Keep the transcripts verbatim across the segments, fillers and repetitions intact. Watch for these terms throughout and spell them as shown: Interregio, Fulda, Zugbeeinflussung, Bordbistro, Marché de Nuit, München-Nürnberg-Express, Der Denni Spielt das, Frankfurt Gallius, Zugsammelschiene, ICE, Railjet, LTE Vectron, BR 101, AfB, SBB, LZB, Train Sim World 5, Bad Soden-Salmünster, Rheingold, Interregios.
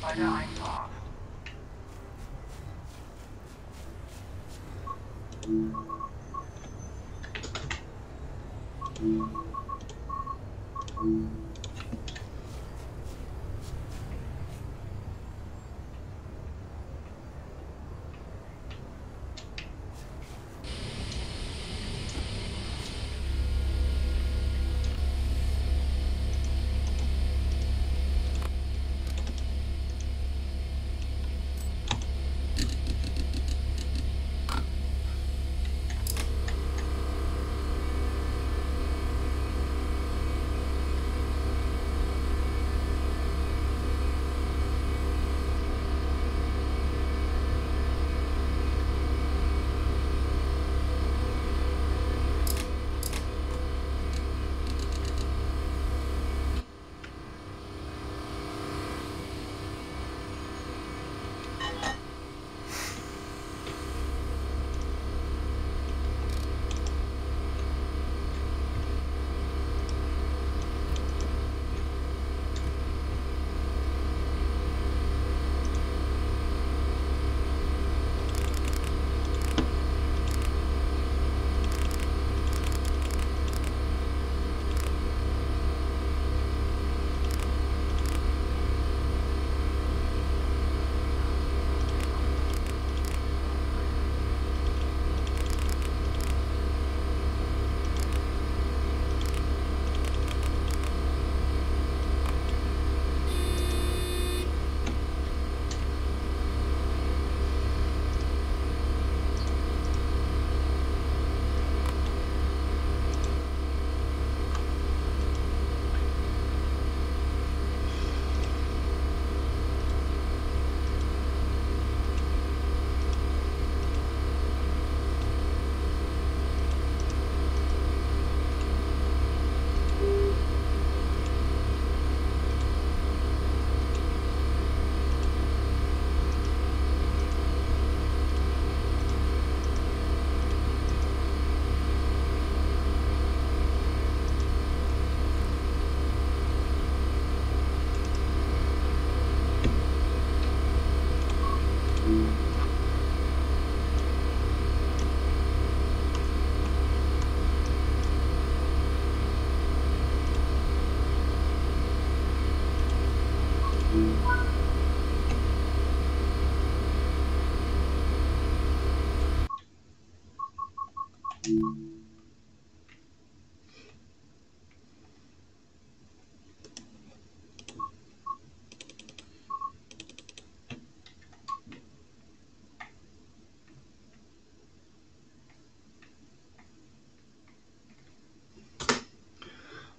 Bei der Einfahrt.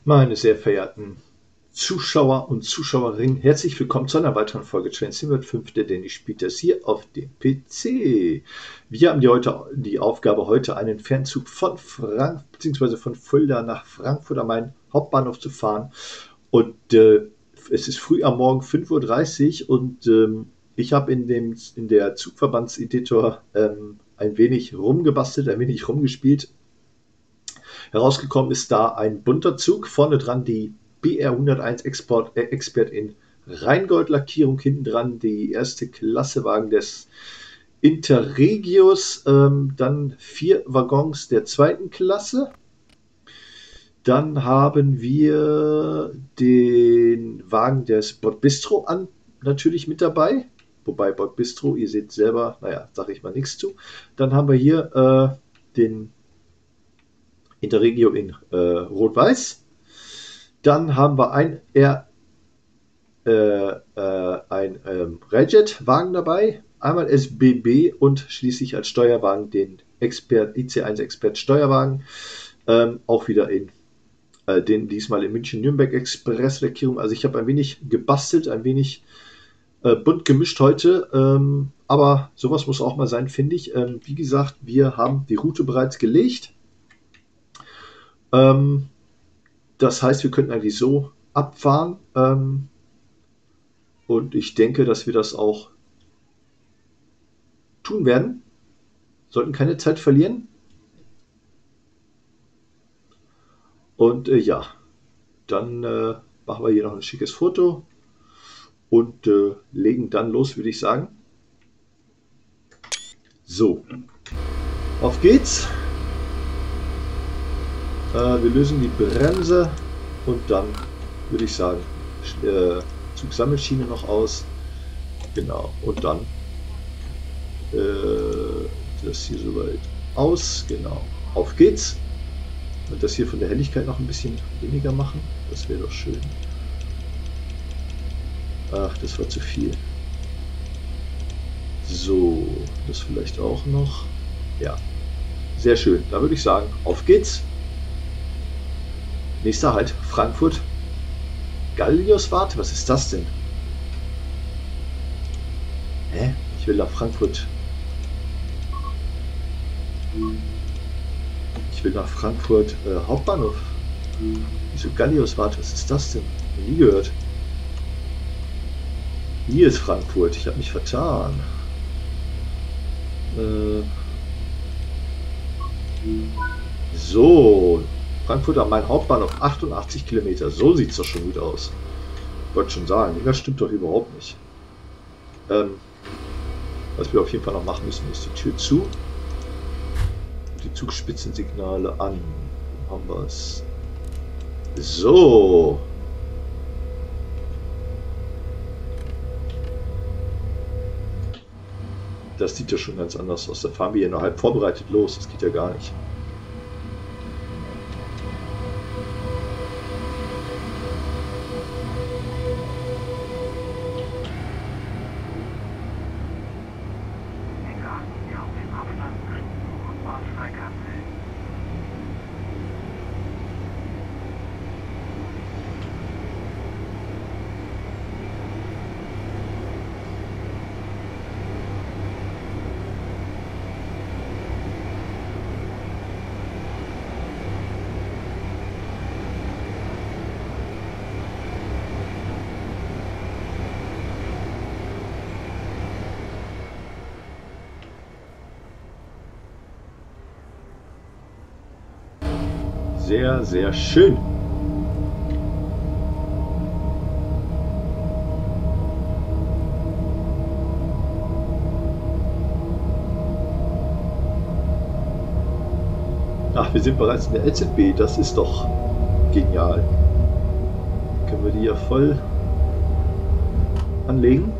Meine sehr verehrten Zuschauer und Zuschauerinnen, herzlich willkommen zu einer weiteren Folge Train Sim World fünf, der Denni spielt das hier auf dem P C. Wir haben die, heute, die Aufgabe, heute einen Fernzug von Frank bzw. von Fulda nach Frankfurt am Main Hauptbahnhof zu fahren. Und äh, es ist früh am Morgen fünf Uhr dreißig und ähm, ich habe in, dem, in der Zugverbandseditor ähm, ein wenig rumgebastelt, ein wenig rumgespielt. Herausgekommen ist da ein bunter Zug, vorne dran die B R hunderteins Export Expert in Rheingold-Lackierung, hinten dran die erste Klassewagen des Interregios, ähm, dann vier Waggons der zweiten Klasse. Dann haben wir den Wagen des Bordbistro an, natürlich mit dabei, wobei Bordbistro, ihr seht selber, naja, sage ich mal nichts zu. Dann haben wir hier äh, den Interregio in äh, Rot-Weiß. Dann haben wir ein, R, äh, äh, ein ähm, Railjet-Wagen dabei, einmal S B B und schließlich als Steuerwagen den Expert, I C eins Expert Steuerwagen. Ähm, auch wieder in äh, den diesmal im München-Nürnberg-Express-Lackierung. Also ich habe ein wenig gebastelt, ein wenig äh, bunt gemischt heute. Ähm, aber sowas muss auch mal sein, finde ich. Ähm, wie gesagt, wir haben die Route bereits gelegt. Ähm, das heißt, wir könnten eigentlich so abfahren. Ähm, und ich denke, dass wir das auch tun werden. Sollten keine Zeit verlieren. Und äh, ja, dann äh, machen wir hier noch ein schickes Foto und äh, legen dann los, würde ich sagen. So, auf geht's. Äh, wir lösen die Bremse und dann würde ich sagen, äh, Zugsammelschiene noch aus. Genau, und dann äh, das hier soweit aus. Genau, auf geht's. Und das hier von der Helligkeit noch ein bisschen weniger machen. Das wäre doch schön. Ach, das war zu viel. So, das vielleicht auch noch. Ja, sehr schön. Da würde ich sagen, auf geht's. Nächster Halt, Frankfurt Gallius. Warte, was ist das denn? Hä? Ich will nach Frankfurt. Ich will nach Frankfurt äh, Hauptbahnhof. Wieso Gallius? Warte, was ist das denn? Hab nie gehört. Hier ist Frankfurt. Ich habe mich vertan. Äh, so. Frankfurt am Main Hauptbahnhof. achtundachtzig Kilometer. So sieht es doch schon gut aus. Wollte schon sagen. Das stimmt doch überhaupt nicht. Ähm, was wir auf jeden Fall noch machen müssen, ist die Tür zu. Die Zugspitzensignale an. Wo haben wir es? So. Das sieht ja schon ganz anders aus. Da fahren wir hier noch halb vorbereitet los. Das geht ja gar nicht. Sehr, sehr schön. Ach, wir sind bereits in der L Z B. Das ist doch genial. Können wir die ja voll anlegen?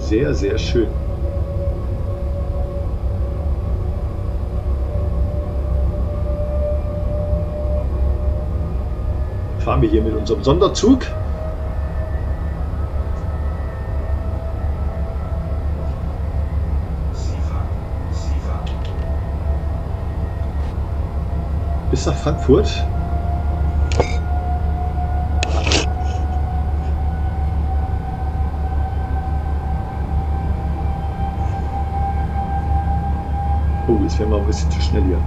Sehr, sehr schön. Fahren wir hier mit unserem Sonderzug. Bis nach Frankfurt. Jetzt werden wir ein bisschen zu schnell hier.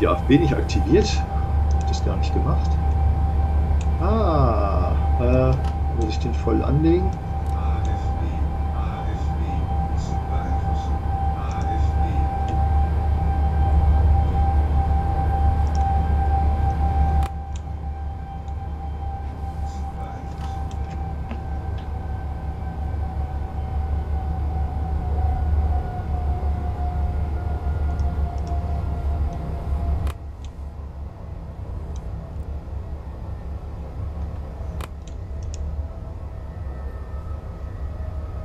Die AfB nicht aktiviert. Hat das gar nicht gemacht. Ah, äh, muss ich den voll anlegen? AfB.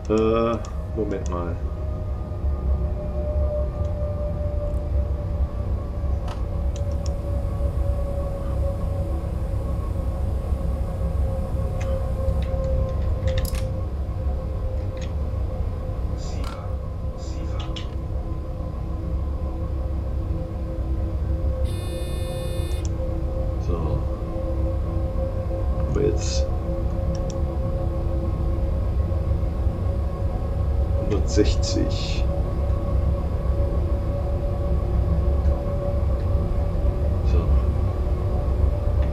Äh, Moment mal. hundertsechzig. So.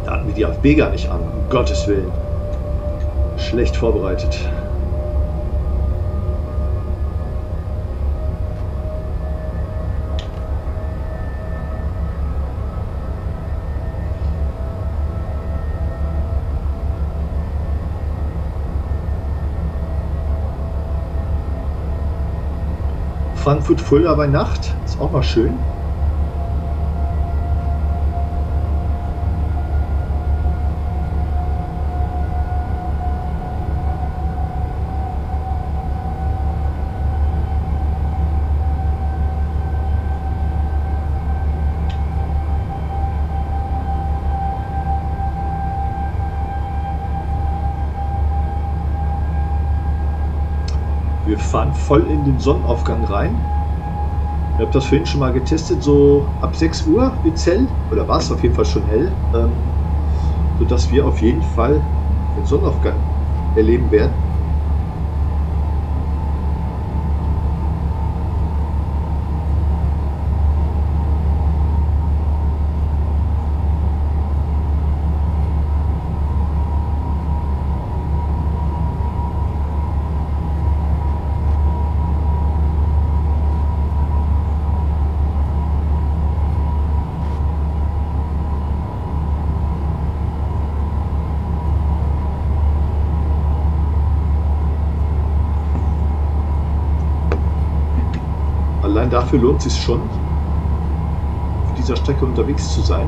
Da hatten wir die AfB gar nicht an, um Gottes Willen. Schlecht vorbereitet. Frankfurt Fulda bei Nacht, ist auch mal schön. Wir fahren voll in den Sonnenaufgang rein. Ich habe das vorhin schon mal getestet, so ab sechs Uhr wird es hell, oder war es auf jeden Fall schon hell, ähm, sodass wir auf jeden Fall den Sonnenaufgang erleben werden. Allein dafür lohnt es sich schon, auf dieser Strecke unterwegs zu sein.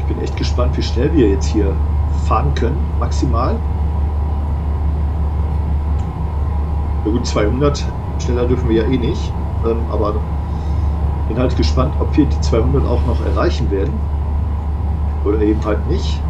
Ich bin echt gespannt, wie schnell wir jetzt hier fahren können, maximal. Ja gut, zweihundert, schneller dürfen wir ja eh nicht, ähm, aber bin halt gespannt, ob wir die zweihundert auch noch erreichen werden oder eben halt nicht.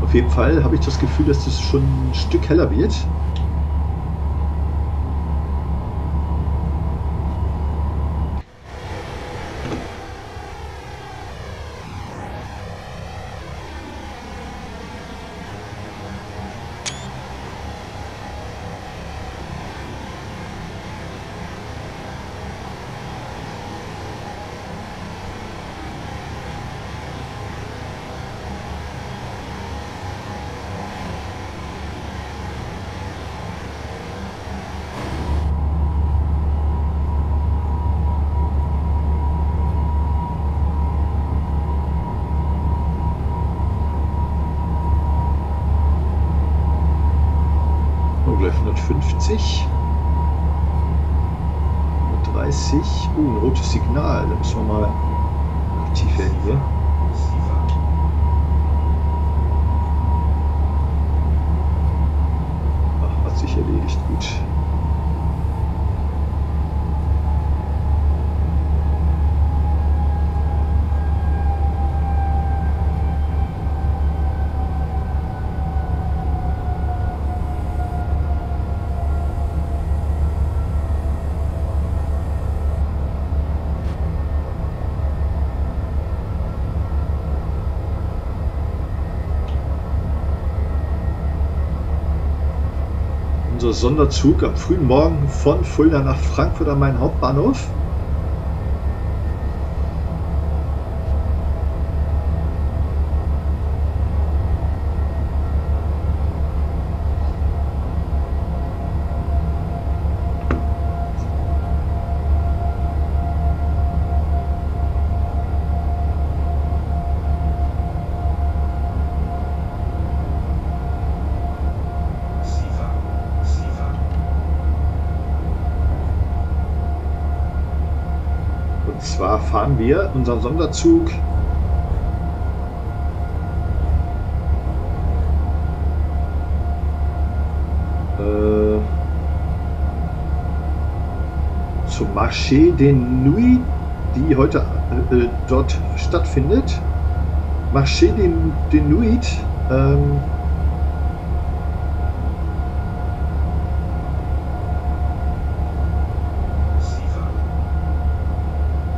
Auf jeden Fall habe ich das Gefühl, dass das schon ein Stück heller wird. hundertfünfzig, hundertdreißig, oh, ein rotes Signal, da müssen wir mal aktiv werden hier. Ach, hat sich erledigt, gut. Unser Sonderzug am frühen Morgen von Fulda nach Frankfurt am Main Hauptbahnhof. Und zwar fahren wir unseren Sonderzug äh, zum Marché de Nuit, die heute äh, dort stattfindet. Marché de Nuit. Ähm,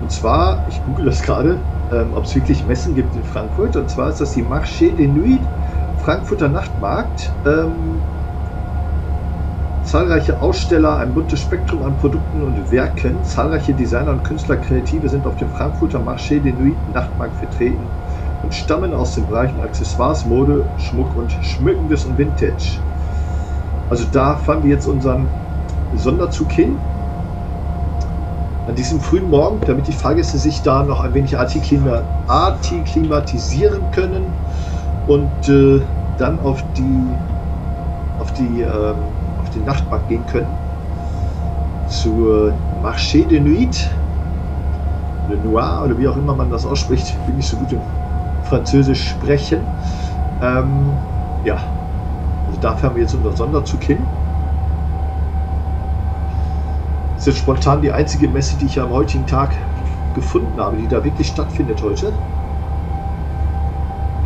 Und zwar, ich google das gerade, ähm, ob es wirklich Messen gibt in Frankfurt. Und zwar ist das die Marché de Nuit, Frankfurter Nachtmarkt. Ähm, zahlreiche Aussteller, ein buntes Spektrum an Produkten und Werken. Zahlreiche Designer und Künstler, Kreative sind auf dem Frankfurter Marché de Nuit Nachtmarkt vertreten und stammen aus den Bereichen Accessoires, Mode, Schmuck und Schmückendes und Vintage. Also da fahren wir jetzt unseren Sonderzug hin. An diesem frühen Morgen, damit die Fahrgäste sich da noch ein wenig antiklimatisieren können und äh, dann auf die auf die äh, auf den Nachtmarkt gehen können zur Marché de Nuit, de Noir oder wie auch immer man das ausspricht, bin nicht so gut im Französisch sprechen. Ähm, ja, also da fahren wir jetzt unseren Sonderzug hin. Das ist jetzt spontan die einzige Messe, die ich am heutigen Tag gefunden habe, die da wirklich stattfindet heute.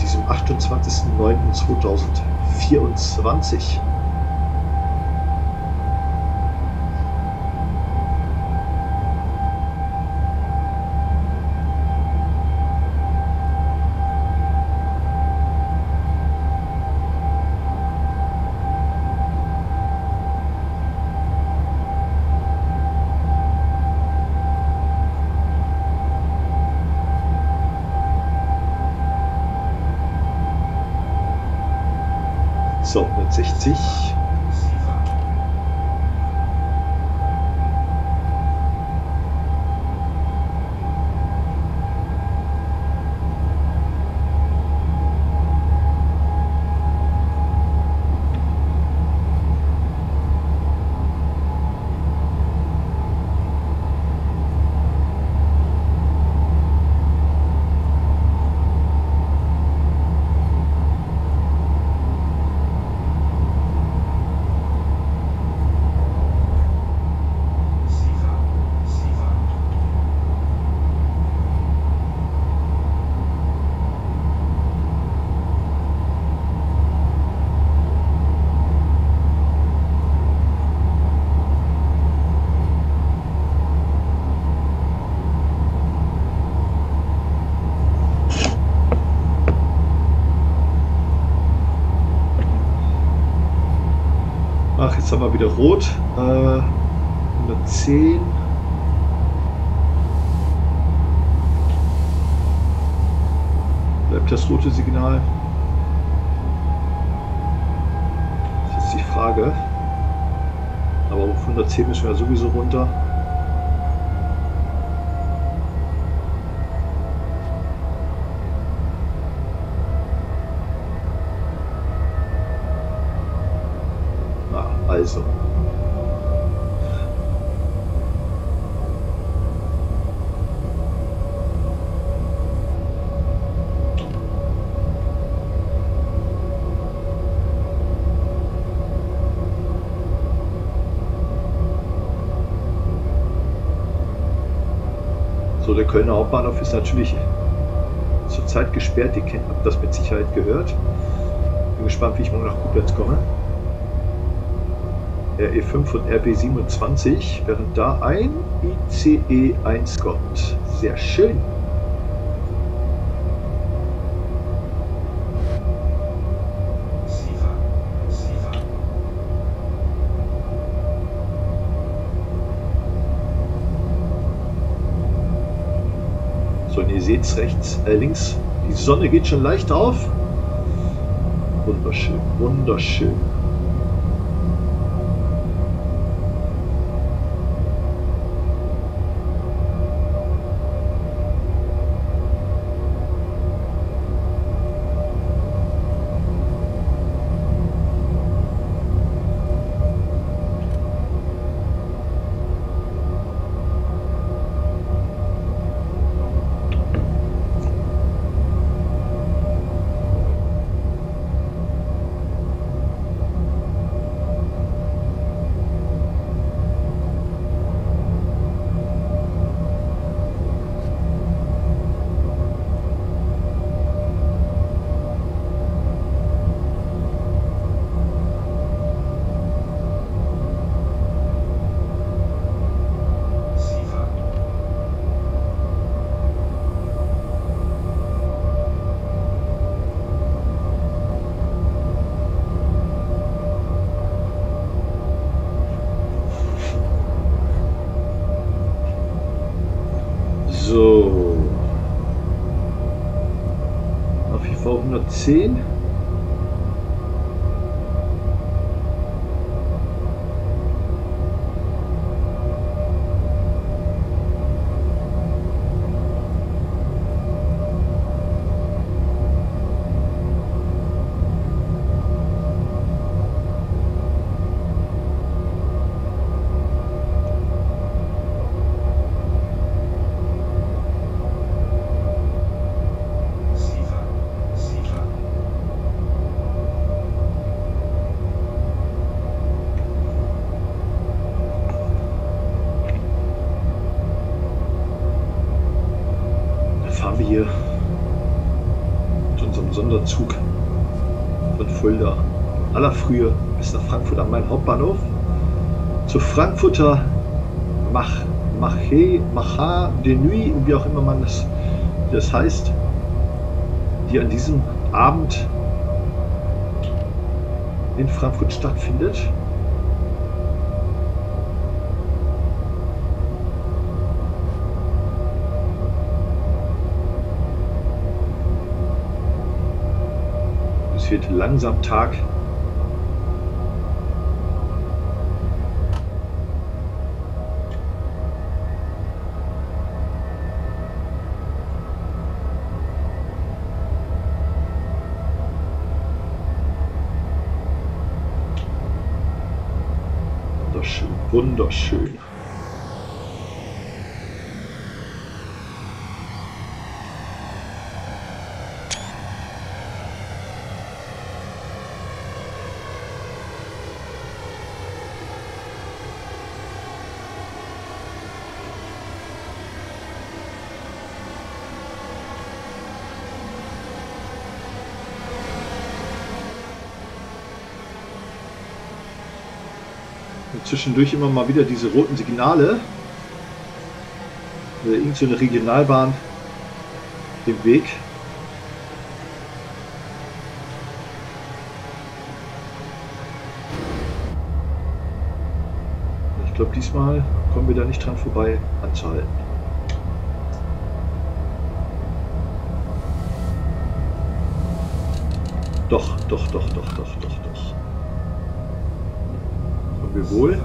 Diesem achtundzwanzigsten neunten zweitausendvierundzwanzig. So, hundertsechzig. Ach, jetzt haben wir wieder rot. Äh, hundertzehn. Bleibt das rote Signal? Das ist die Frage. Aber auf hundertzehn müssen wir sowieso runter. Also. So, der Kölner Hauptbahnhof ist natürlich zurzeit gesperrt. Ihr kennt, habt das mit Sicherheit gehört. Bin gespannt, wie ich morgen nach Koblenz komme. R E fünf und R B siebenundzwanzig, während da ein I C E eins kommt. Sehr schön. So, und ihr seht's rechts, äh, links. Die Sonne geht schon leicht auf. Wunderschön, wunderschön. So. A V V hundertzehn. Zug von Fulda aller Frühe bis nach Frankfurt am Main Hauptbahnhof zur Frankfurter Marché de Nuit, wie auch immer man das, das heißt, die an diesem Abend in Frankfurt stattfindet. Es wird langsam Tag. Wunderschön, wunderschön. Zwischendurch immer mal wieder diese roten Signale, also irgend so eine Regionalbahn im Weg. Ich glaube, diesmal kommen wir da nicht dran vorbei, anzuhalten. Doch, doch, doch, doch, doch, doch, doch. Wir wohl.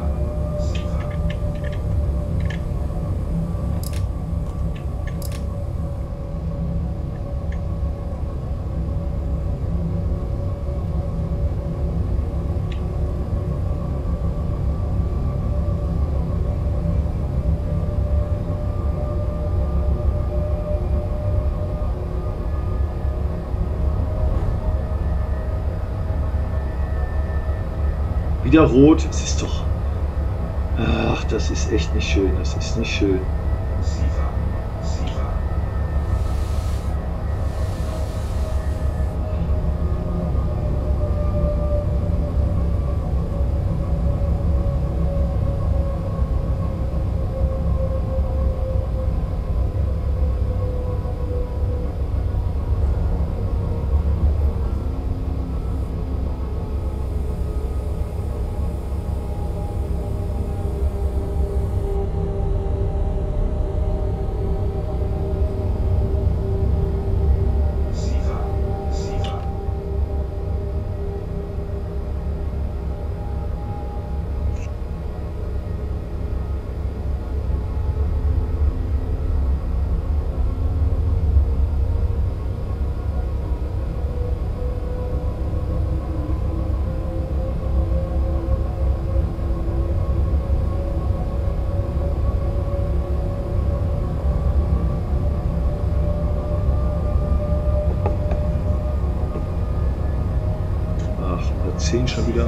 Wieder rot, es ist doch. Ach, das ist echt nicht schön, das ist nicht schön. Zehn schon wieder.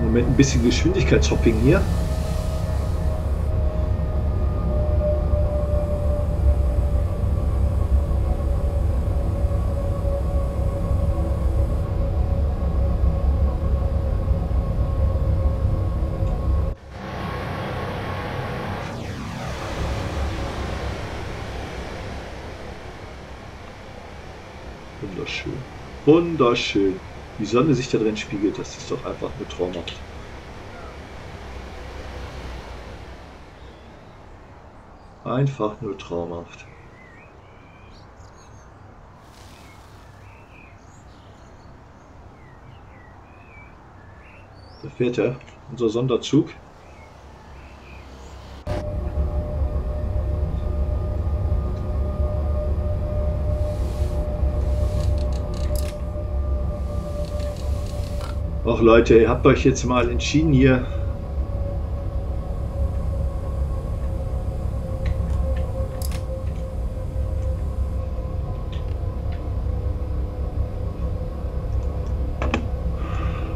Im Moment ein bisschen Geschwindigkeitshopping hier. Wunderschön. Wunderschön. Die Sonne sich da drin spiegelt, das ist doch einfach nur traumhaft. Einfach nur traumhaft. Da fährt er, unser Sonderzug. Ach Leute, ihr habt euch jetzt mal entschieden hier.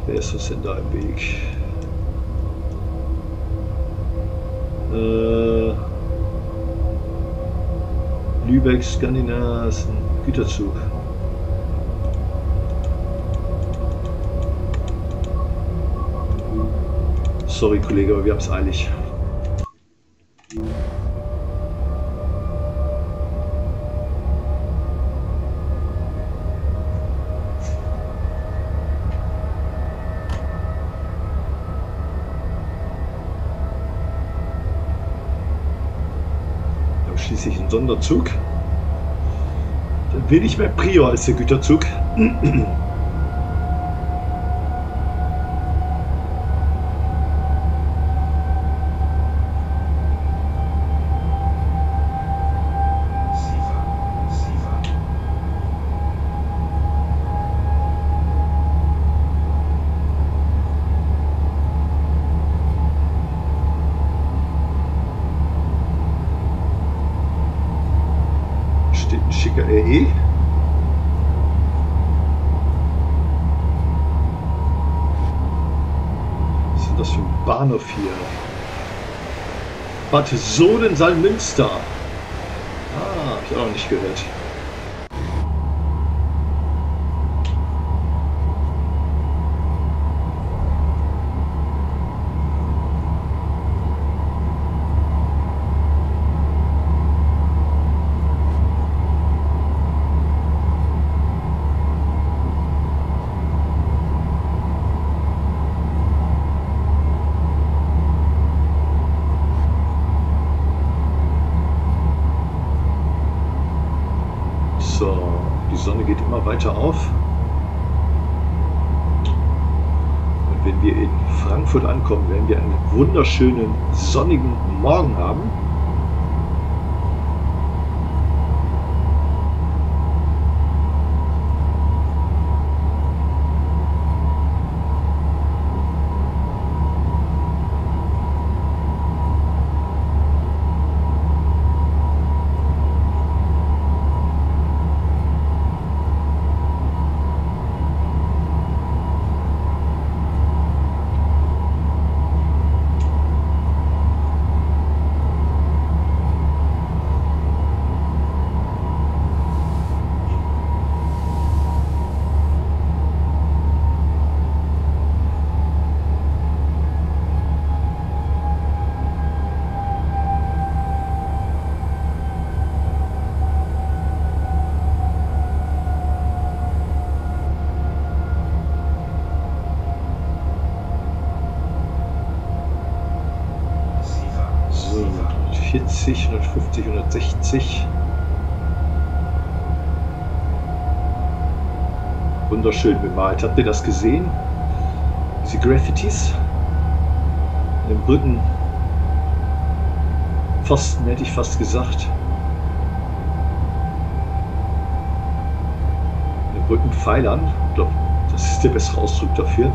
Wer ist das denn da im Weg? Äh, Lübeck, Skandinavien, Güterzug. Sorry, Kollege, aber wir haben es eilig. Wir haben schließlich einen Sonderzug. Dann will ich mehr Prior als der Güterzug. Bahnhof hier. Bad Soden-Salmünster. Ah, hab ich auch noch nicht gehört. Auf. Und wenn wir in Frankfurt ankommen, werden wir einen wunderschönen sonnigen Morgen haben. hundertfünfzig, hundertsechzig. Wunderschön bemalt. Habt ihr das gesehen? Diese Graffitis an den Brücken. Pfosten hätte ich fast gesagt. An den Brückenpfeilern. Ich glaube, das ist der bessere Ausdruck dafür.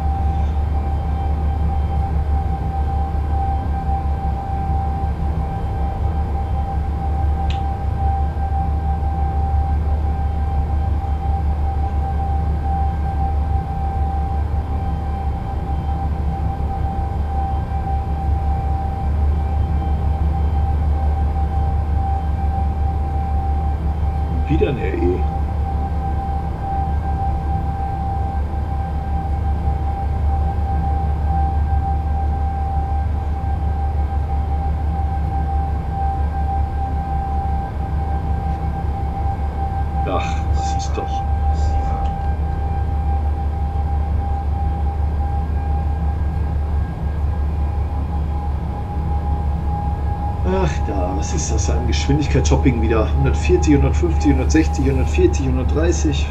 Ach, da, was ist das? Ein Geschwindigkeitsshopping wieder. hundertvierzig, hundertfünfzig, hundertsechzig, hundertvierzig, hundertdreißig.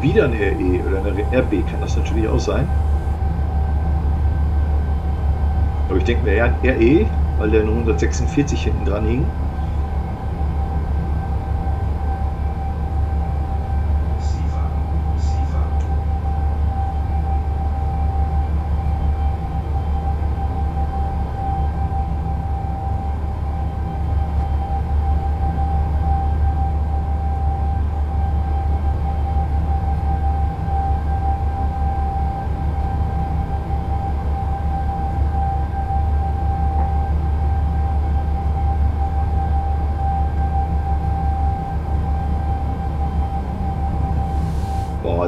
Wieder eine R E oder eine R B kann das natürlich auch sein. Aber ich denke mir eher an R E, weil der nur hundertsechsundvierzig hinten dran hing.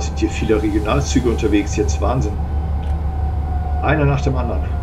Sind hier viele Regionalzüge unterwegs, jetzt Wahnsinn. Einer nach dem anderen.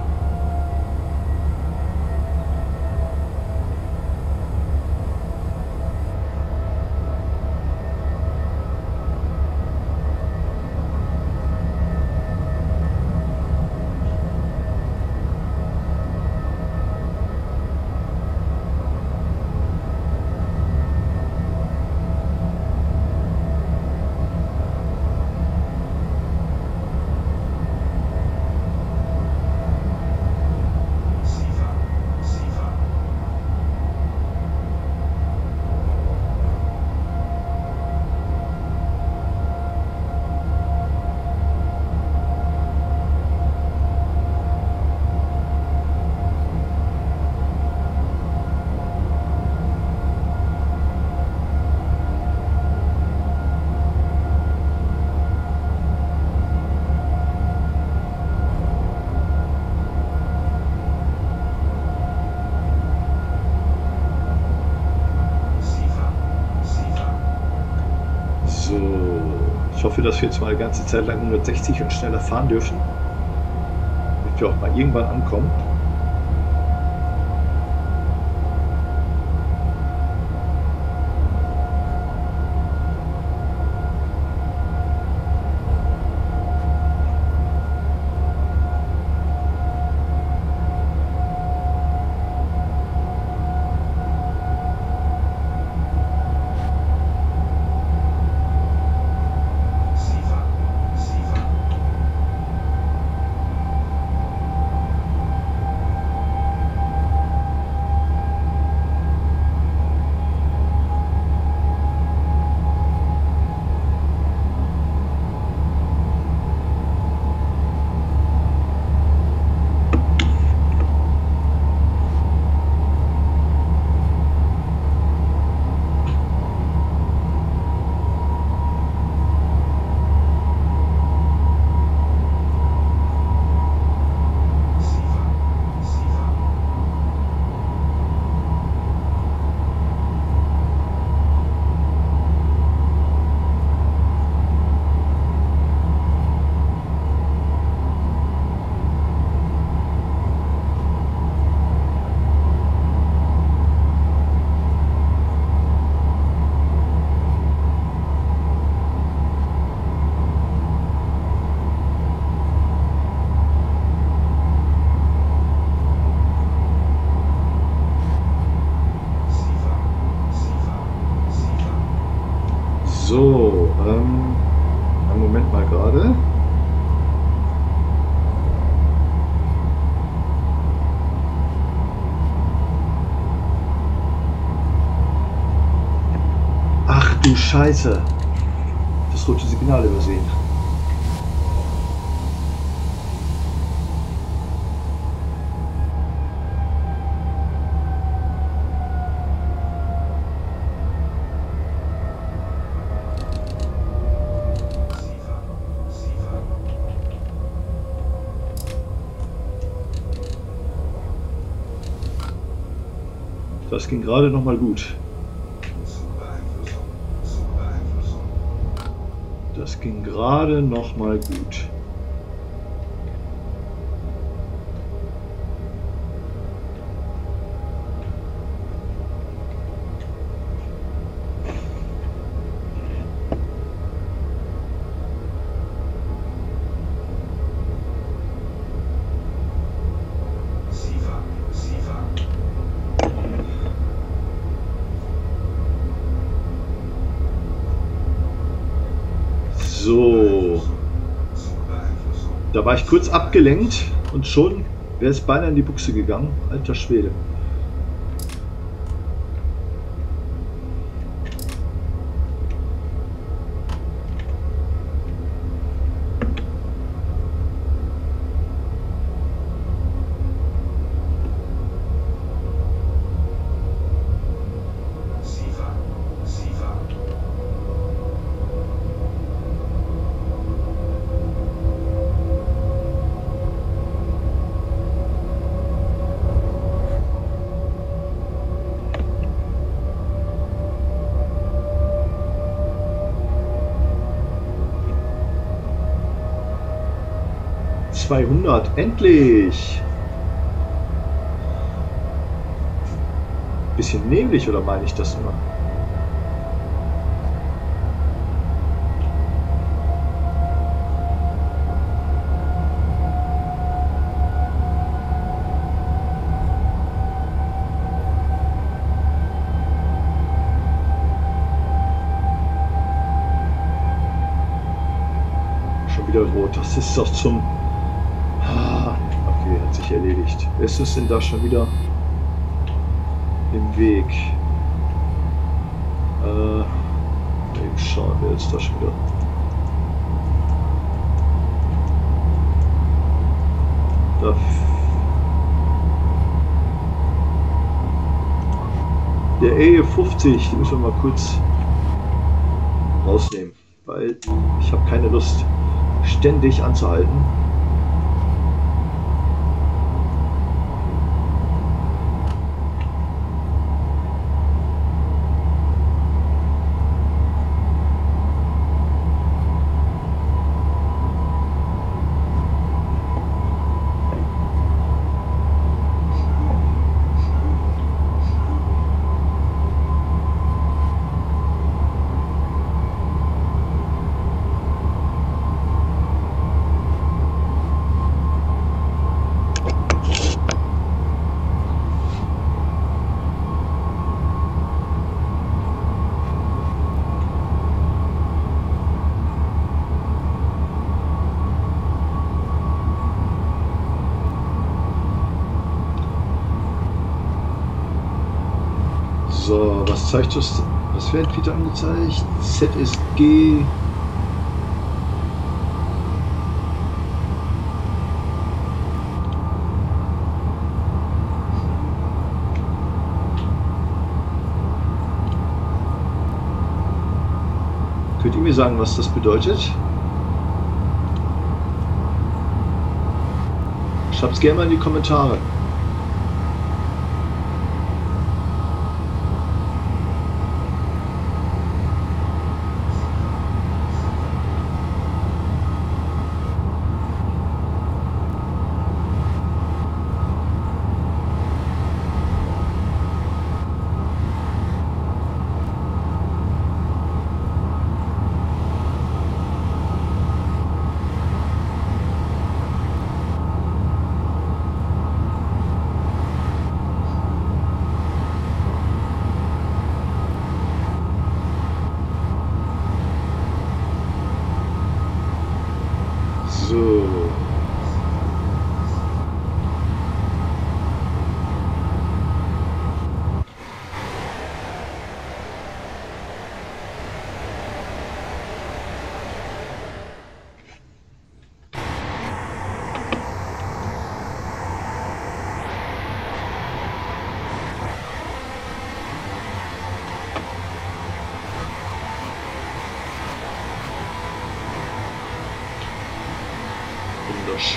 Ich hoffe, dass wir jetzt mal eine ganze Zeit lang hundertsechzig und schneller fahren dürfen, damit wir auch mal irgendwann ankommen. So, ähm, einen Moment mal gerade. Ach du Scheiße. Das rote Signal übersehen. Das ging gerade noch mal gut. Das ging gerade noch mal gut. Da war ich kurz abgelenkt und schon wäre es beinahe in die Buchse gegangen. Alter Schwede. zweihundert, endlich! Bisschen neblig, oder meine ich das nur? Schon wieder rot, das ist doch zum... Okay, hat sich erledigt. Ist es denn da schon wieder im Weg? Äh, eben schauen wir jetzt da schon wieder. Da. Der E fünfzig, den müssen wir mal kurz rausnehmen, weil ich habe keine Lust, ständig anzuhalten. Zeigt das, was wird wieder angezeigt? Z S G. Könnt ihr mir sagen, was das bedeutet? Schreibt's gerne mal in die Kommentare.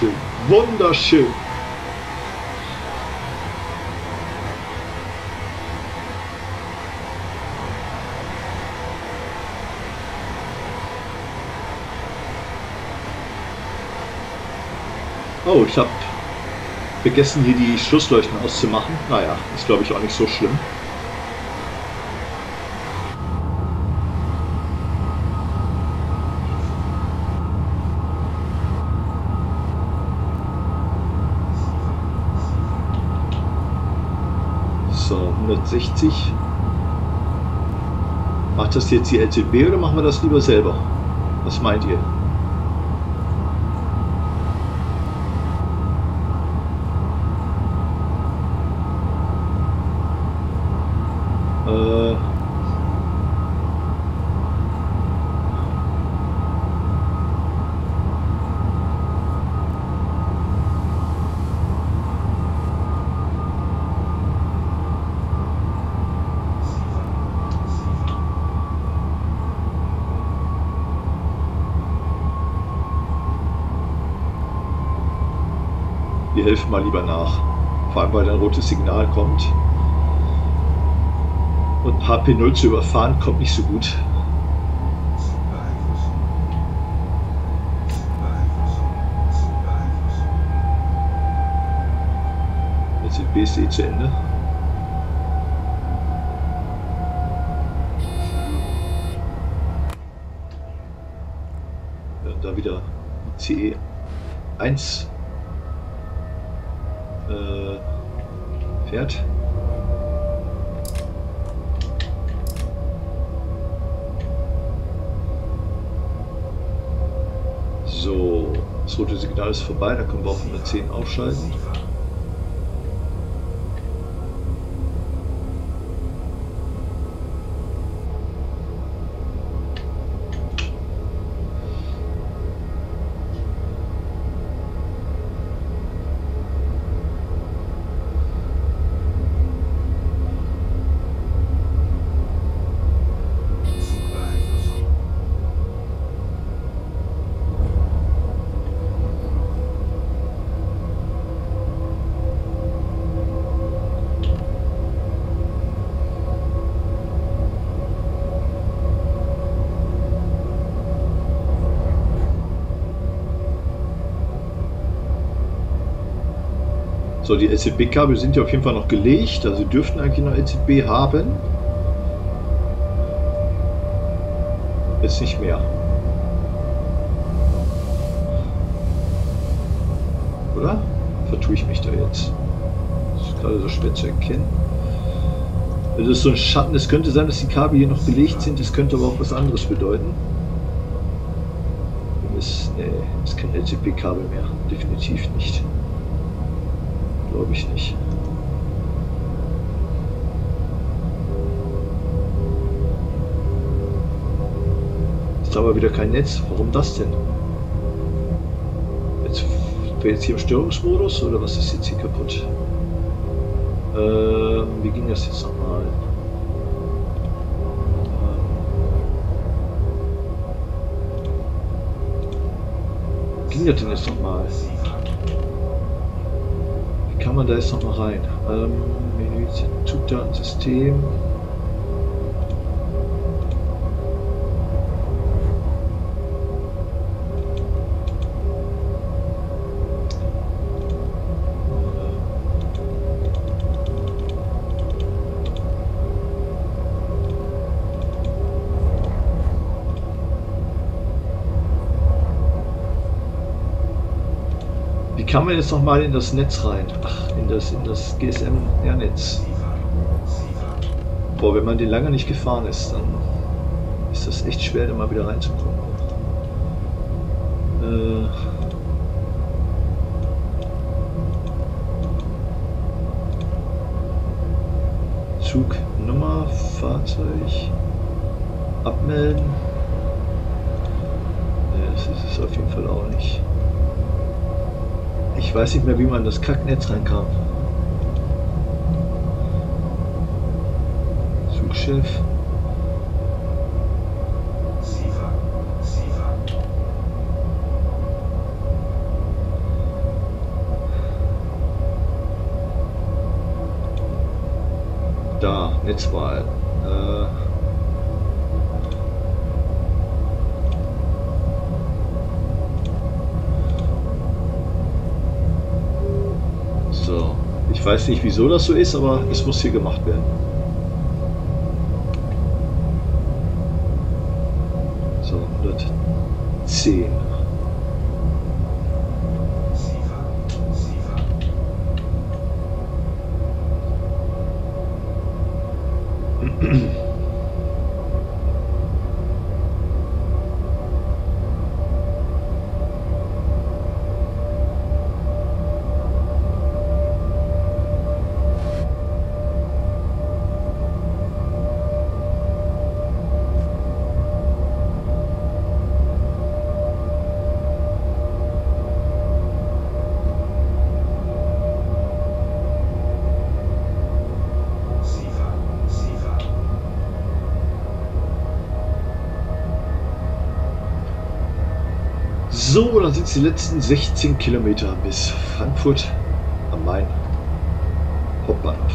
Wunderschön, wunderschön. Oh, ich habe vergessen, hier die Schlussleuchten auszumachen. Naja, ist glaube ich auch nicht so schlimm. hundertsechzig. Macht das jetzt die L Z B oder machen wir das lieber selber? Was meint ihr? wir helfen mal lieber nach. Vor allem, weil ein rotes Signal kommt. Und H P null zu überfahren, kommt nicht so gut. Jetzt sind B C zu Ende. Ja, da wieder I C eins äh, fährt. So, das rote Signal ist vorbei, da können wir auf hundertzehn aufschalten. So, die L Z B-Kabel sind ja auf jeden Fall noch gelegt, also dürften eigentlich noch L Z B haben. Jetzt nicht mehr. Oder? Vertue ich mich da jetzt? Das ist gerade so schwer zu erkennen. Also das ist so ein Schatten, es könnte sein, dass die Kabel hier noch belegt sind, es könnte aber auch was anderes bedeuten. Es nee, ist kein L Z B-Kabel mehr, definitiv nicht. Glaube ich nicht. Ist aber wieder kein Netz. Warum das denn? Jetzt bin ich jetzt hier im Störungsmodus oder was ist jetzt hier kaputt? Ähm, wie ging das jetzt nochmal? Ähm, ging das denn jetzt nochmal? Kann man da jetzt noch mal rein? Ähm, Menü, Zugdatensystem. Kann man jetzt noch mal in das Netz rein? Ach, in das, in das G S M R-Netz. Boah, wenn man den lange nicht gefahren ist, dann ist das echt schwer, da mal wieder reinzukommen. Äh Zugnummer, Fahrzeug, abmelden. Nee, das ist es auf jeden Fall auch nicht. Ich weiß nicht mehr, wie man in das Kacknetz reinkam. Zugschiff. Da, Netzwahl. Äh Ich weiß nicht, wieso das so ist, aber es muss hier gemacht werden. So, hundertzehn. So, dann sind es die letzten sechzehn Kilometer bis Frankfurt am Main, Hauptbahnhof.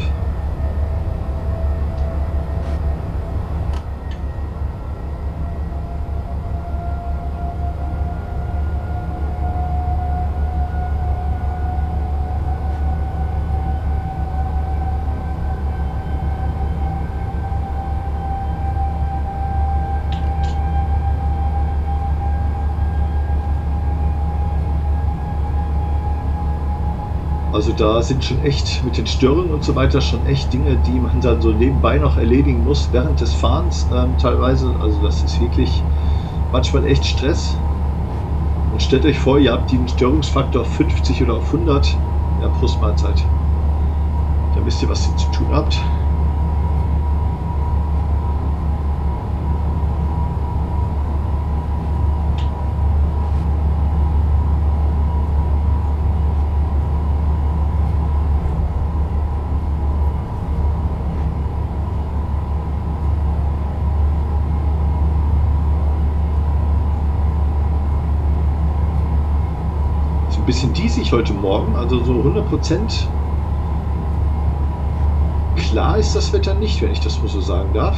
Also da sind schon echt mit den Störungen und so weiter schon echt Dinge, die man dann so nebenbei noch erledigen muss während des Fahrens ähm, teilweise. Also das ist wirklich manchmal echt Stress. Und stellt euch vor, ihr habt den Störungsfaktor auf fünfzig oder auf hundert. Ja, Prost Mahlzeit. Da wisst ihr, was ihr zu tun habt. Bisschen diesig heute Morgen, also so hundert Prozent klar ist das Wetter nicht, wenn ich das mal so sagen darf.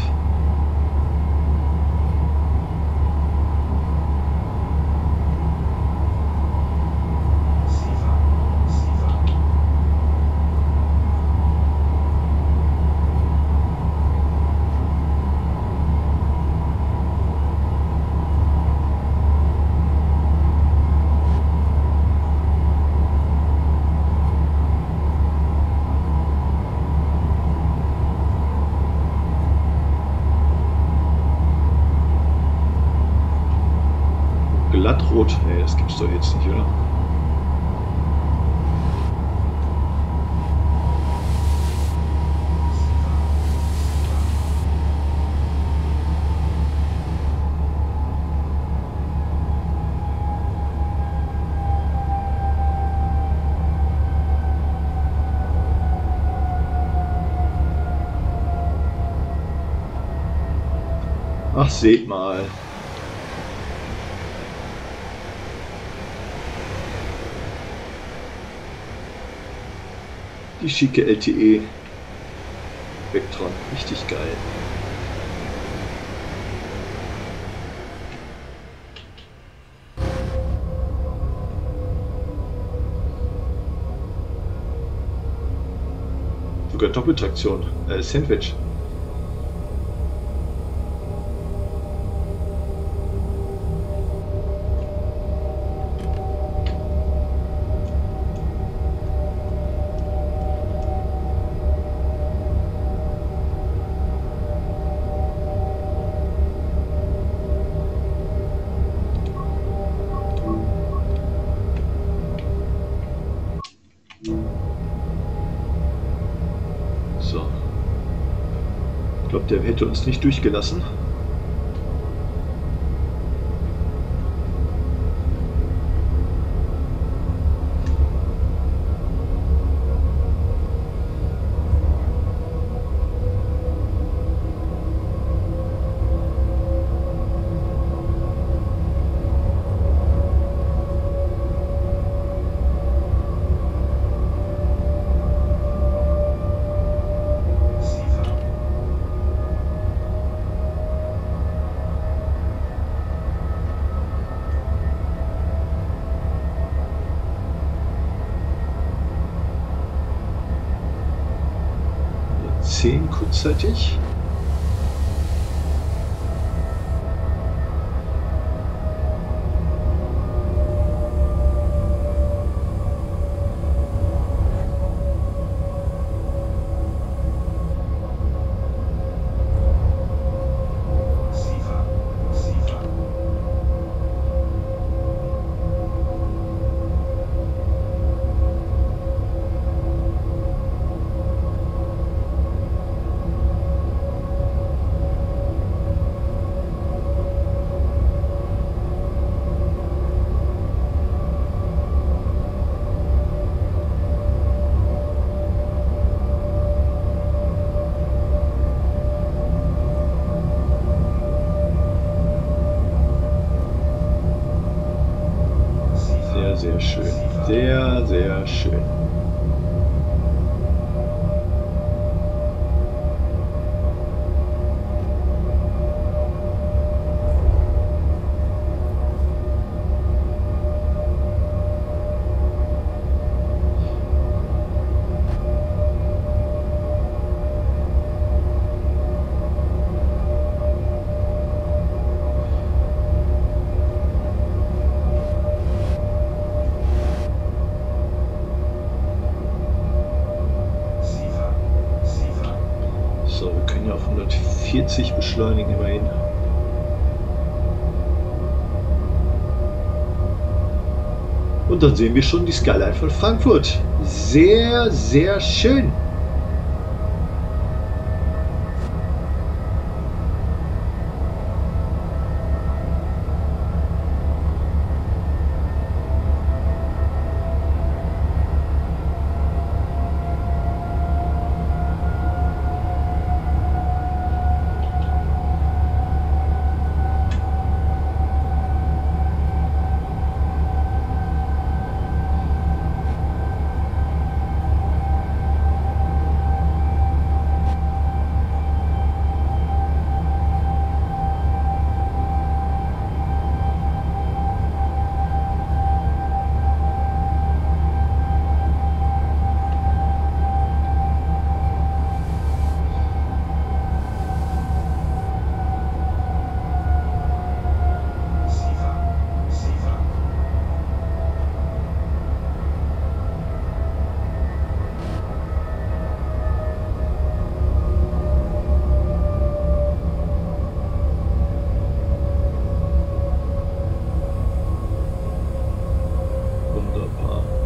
Glattrot? Nee, das gibt's doch jetzt nicht, oder? Ach, seht mal. Die schicke L T E Vectron, richtig geil. Sogar Doppeltraktion, äh, Sandwich. Der hätte uns nicht durchgelassen. Kurzzeitig. Sehr schön, sehr, sehr schön. vierzig beschleunigen immerhin. Und dann sehen wir schon die Skyline von Frankfurt. Sehr, sehr schön.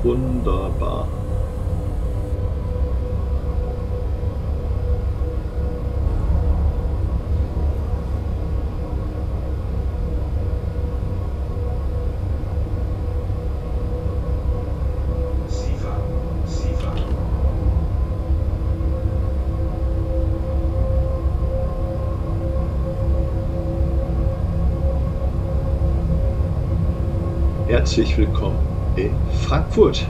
Wunderbar. Herzlich willkommen in Frankfurt.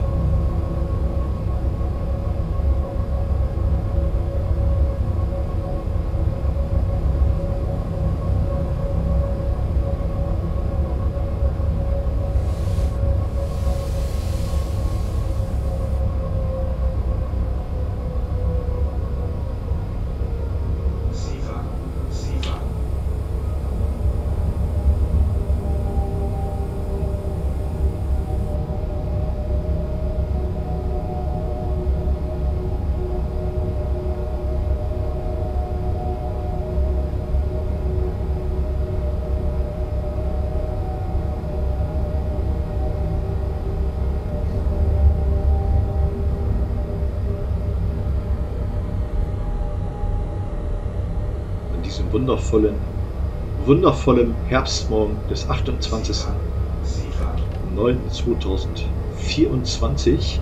wundervollen, wundervollen Herbstmorgen des achtundzwanzigsten neunten zweitausendvierundzwanzig.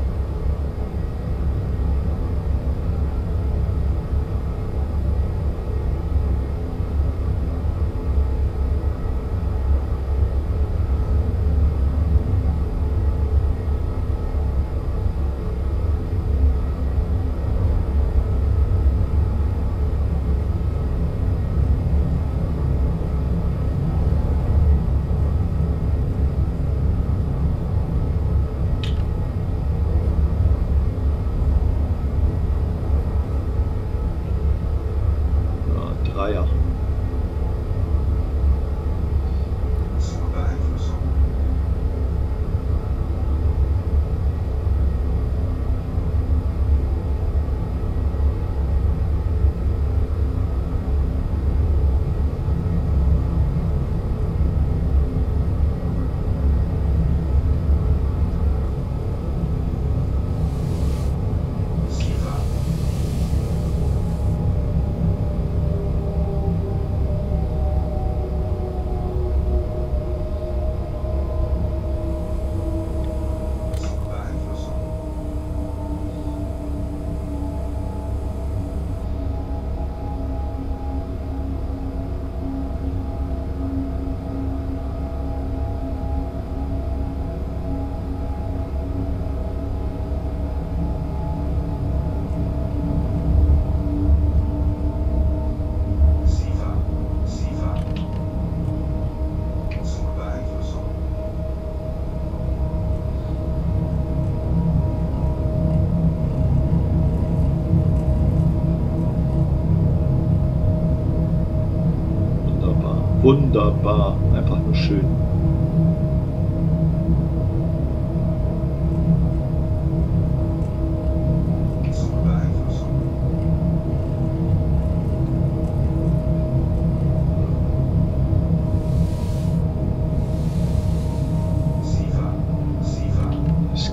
Wunderbar, einfach nur schön.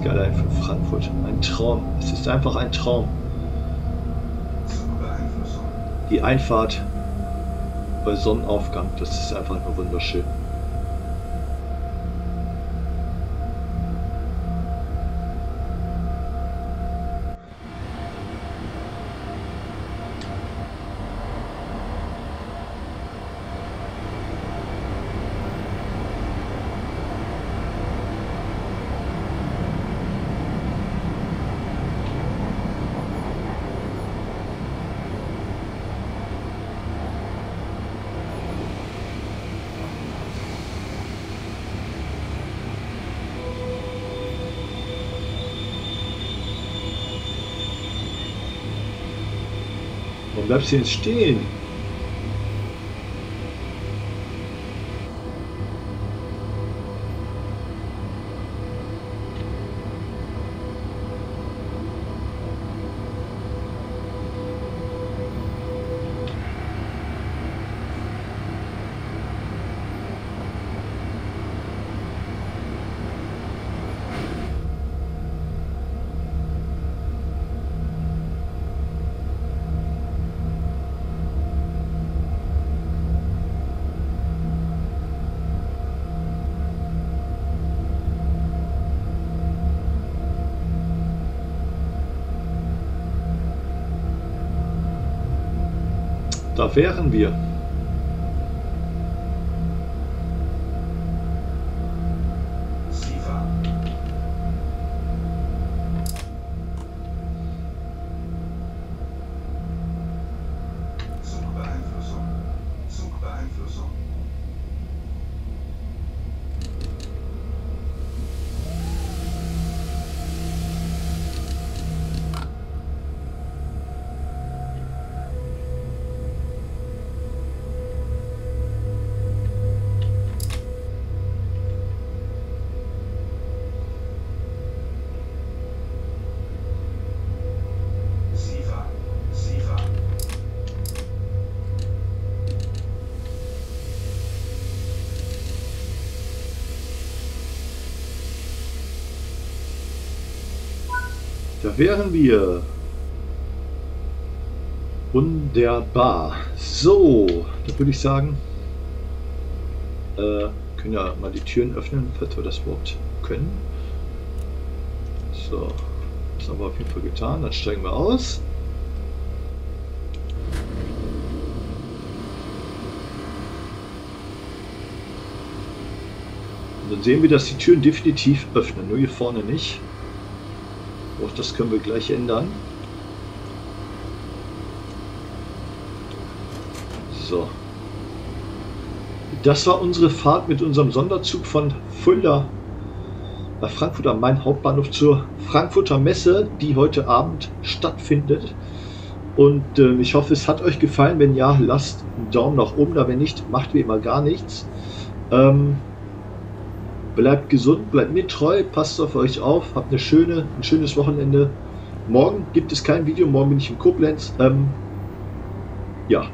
Sieg allein von Frankfurt. Ein Traum. Es ist einfach ein Traum. Die Einfahrt bei Sonnenaufgang, das ist einfach nur wunderschön. Bleibst du jetzt stehen? Da wären wir. Zugbeeinflussung. Zugbeeinflussung. Da wären wir. Wunderbar. So, dann würde ich sagen, äh, können ja mal die Türen öffnen, falls wir das überhaupt können. So, das haben wir auf jeden Fall getan. Dann steigen wir aus. Und dann sehen wir, dass die Türen definitiv öffnen, nur hier vorne nicht. Auch das können wir gleich ändern. So. Das war unsere Fahrt mit unserem Sonderzug von Fulda bei Frankfurt am Main Hauptbahnhof zur Frankfurter Messe, die heute Abend stattfindet. Und äh, ich hoffe, es hat euch gefallen. Wenn ja, lasst einen Daumen nach oben da. Wenn nicht, macht wie immer gar nichts. Ähm, Bleibt gesund, bleibt mir treu, passt auf euch auf, habt eine schöne, ein schönes Wochenende. Morgen gibt es kein Video, morgen bin ich in Koblenz. Ähm, ja,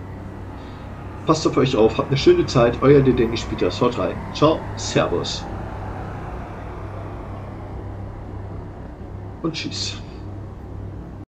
passt auf euch auf, habt eine schöne Zeit. Euer Der Denni Spielt das. Haut rein. Ciao, Servus und Tschüss.